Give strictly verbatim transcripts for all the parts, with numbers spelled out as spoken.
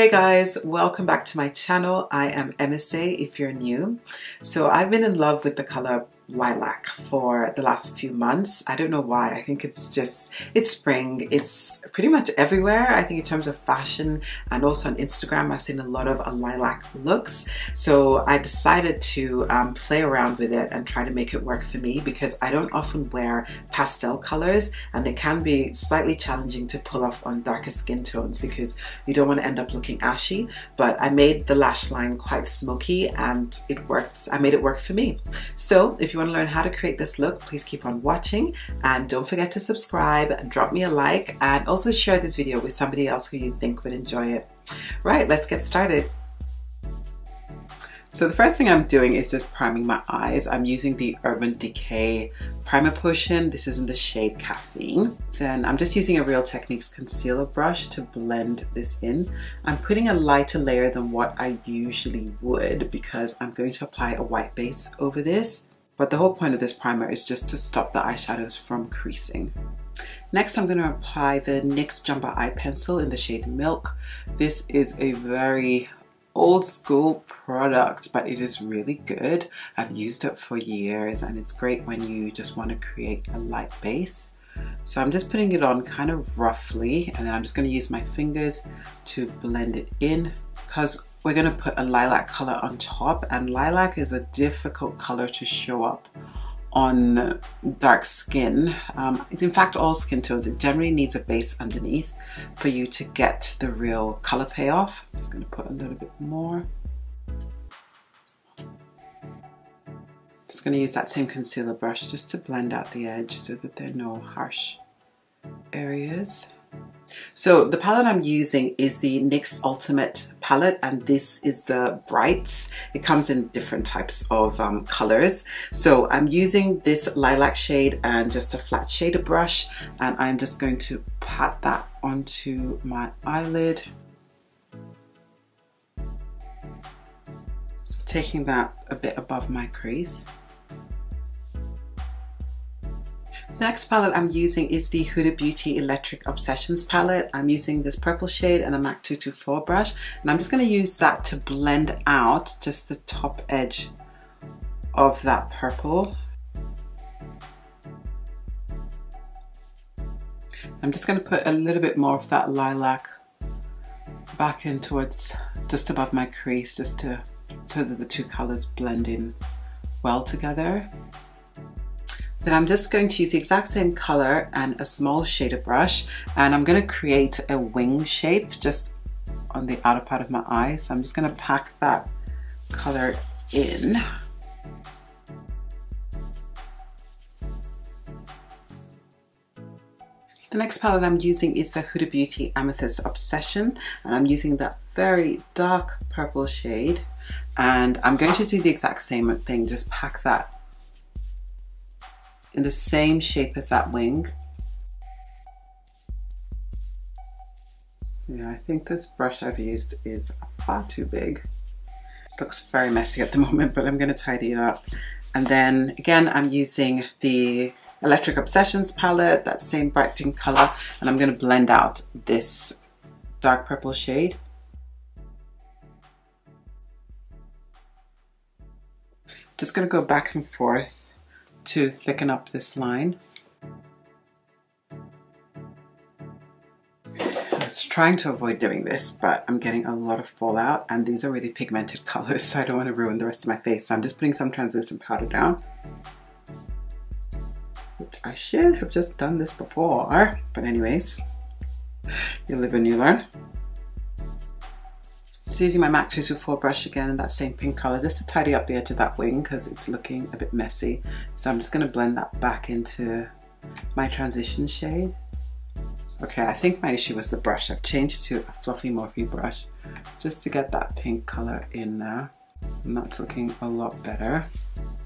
Hey guys, welcome back to my channel. I am M S A if you're new. So I've been in love with the color lilac for the last few months. I don't know why. I think it's just, it's spring. It's pretty much everywhere. I think in terms of fashion and also on Instagram, I've seen a lot of uh, lilac looks. So I decided to um, play around with it and try to make it work for me because I don't often wear pastel colors and it can be slightly challenging to pull off on darker skin tones because you don't want to end up looking ashy. But I made the lash line quite smoky and it works. I made it work for me. So if you want to learn how to create this look, please keep on watching and don't forget to subscribe and drop me a like and also share this video with somebody else who you think would enjoy it. Right, let's get started. So the first thing I'm doing is just priming my eyes. I'm using the Urban Decay Primer Potion. This is in the shade Caffeine. Then I'm just using a Real Techniques concealer brush to blend this in. I'm putting a lighter layer than what I usually would because I'm going to apply a white base over this. But the whole point of this primer is just to stop the eyeshadows from creasing. Next, I'm going to apply the N Y X Jumbo Eye Pencil in the shade Milk. This is a very old school product, but it is really good. I've used it for years and it's great when you just want to create a light base. So I'm just putting it on kind of roughly and then I'm just going to use my fingers to blend it in because we're going to put a lilac color on top, and lilac is a difficult color to show up on dark skin. Um, in fact, all skin tones, it generally needs a base underneath for you to get the real color payoff. I'm just going to put a little bit more. I'm just going to use that same concealer brush just to blend out the edge so that there are no harsh areas. So the palette I'm using is the N Y X Ultimate palette, and this is the Brights. It comes in different types of um, colors. So I'm using this lilac shade and just a flat shader brush, and I'm just going to pat that onto my eyelid. So taking that a bit above my crease. The next palette I'm using is the Huda Beauty Electric Obsessions palette. I'm using this purple shade and a MAC two twenty-four brush, and I'm just going to use that to blend out just the top edge of that purple. I'm just going to put a little bit more of that lilac back in towards just above my crease, just to so that the two colors blend in well together. Then I'm just going to use the exact same color and a small shader brush, and I'm going to create a wing shape just on the outer part of my eye. So I'm just going to pack that color in. The next palette I'm using is the Huda Beauty Amethyst Obsession, and I'm using that very dark purple shade, and I'm going to do the exact same thing, just pack that in the same shape as that wing. Yeah, I think this brush I've used is far too big. It looks very messy at the moment, but I'm going to tidy it up. And then again, I'm using the Electric Obsessions palette, that same bright pink color, and I'm going to blend out this dark purple shade. Just going to go back and forth to thicken up this line. I was trying to avoid doing this, but I'm getting a lot of fallout, and these are really pigmented colors, so I don't want to ruin the rest of my face. So I'm just putting some translucent powder down, which I should have just done this before, but anyways, you live and you learn. Just using my MAC two twenty-four brush again in that same pink color just to tidy up the edge of that wing because it's looking a bit messy. So I'm just going to blend that back into my transition shade. Okay, I think my issue was the brush. I've changed to a fluffy Morphe brush just to get that pink color in there, and that's looking a lot better.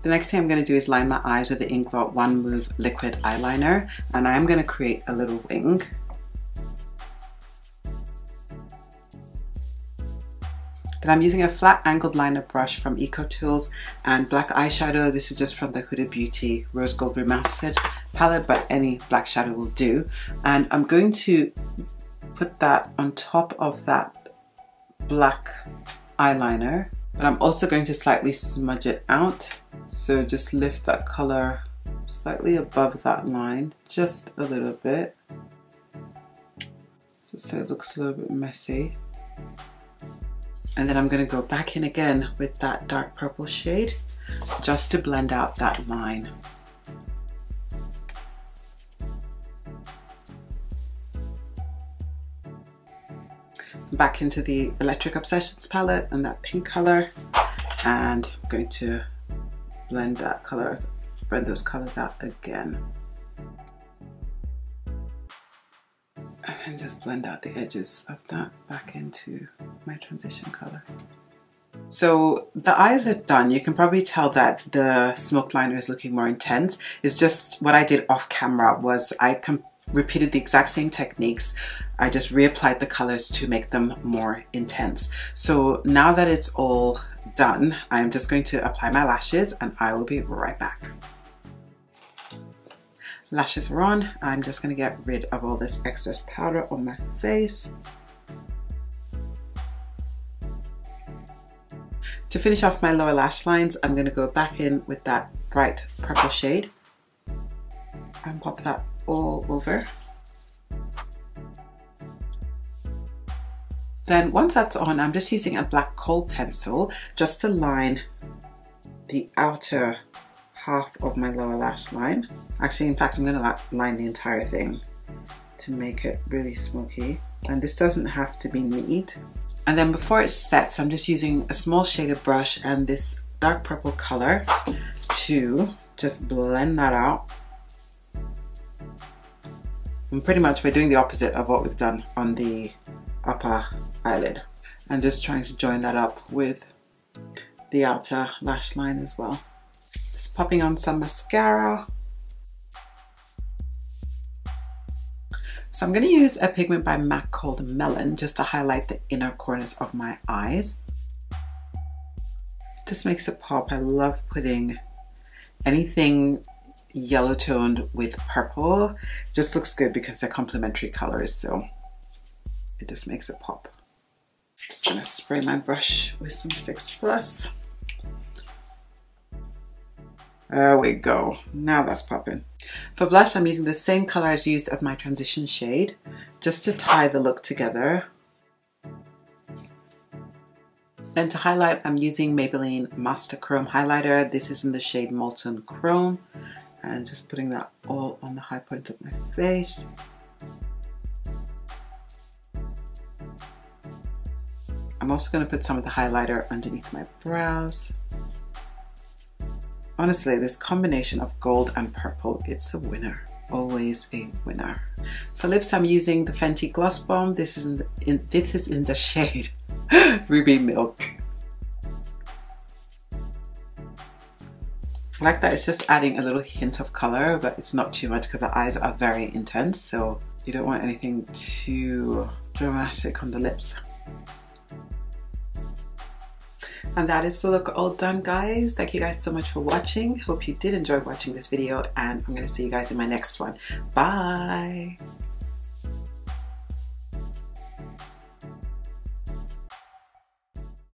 The next thing I'm going to do is line my eyes with the Inglot One Move liquid eyeliner, and I'm going to create a little wing. Then I'm using a flat angled liner brush from EcoTools and black eyeshadow. This is just from the Huda Beauty Rose Gold Remastered palette, but any black shadow will do. And I'm going to put that on top of that black eyeliner, but I'm also going to slightly smudge it out. So just lift that color slightly above that line, just a little bit, just so it looks a little bit messy. And then I'm going to go back in again with that dark purple shade just to blend out that line. Back into the Electric Obsessions palette and that pink color, and I'm going to blend that color, blend those colors out again, and then just blend out the edges of that back into my transition color. So the eyes are done. You can probably tell that the smoke liner is looking more intense. It's just what I did off camera was I compared repeated the exact same techniques. I just reapplied the colors to make them more intense. So now that it's all done, I'm just going to apply my lashes and I will be right back. Lashes are on. I'm just going to get rid of all this excess powder on my face. To finish off my lower lash lines, I'm going to go back in with that bright purple shade and pop that all over. Then once that's on, I'm just using a black coal pencil just to line the outer half of my lower lash line. Actually, in fact, I'm going to line the entire thing to make it really smoky. And this doesn't have to be neat. And then before it sets, I'm just using a small shaded brush and this dark purple color to just blend that out. And pretty much we're doing the opposite of what we've done on the upper eyelid, and just trying to join that up with the outer lash line as well. Just popping on some mascara. So I'm going to use a pigment by MAC called Melon just to highlight the inner corners of my eyes. Just makes it pop. I love putting anything yellow toned with purple. It just looks good because they're complementary colors, so it just makes it pop. Just gonna spray my brush with some Fix Plus. There we go, now that's popping. For blush, I'm using the same color as used as my transition shade, just to tie the look together. Then to highlight, I'm using Maybelline Master Chrome Highlighter. This is in the shade Molten Chrome. And just putting that all on the high points of my face. I'm also going to put some of the highlighter underneath my brows. Honestly, this combination of gold and purple, it's a winner. Always a winner. For lips, I'm using the Fenty Gloss Bomb. This is in the, in, this is in the shade Ruby Milk. Like that, it's just adding a little hint of color, but it's not too much because the eyes are very intense, so you don't want anything too dramatic on the lips. And that is the look all done, guys. Thank you guys so much for watching. Hope you did enjoy watching this video, and I'm going to see you guys in my next one. Bye!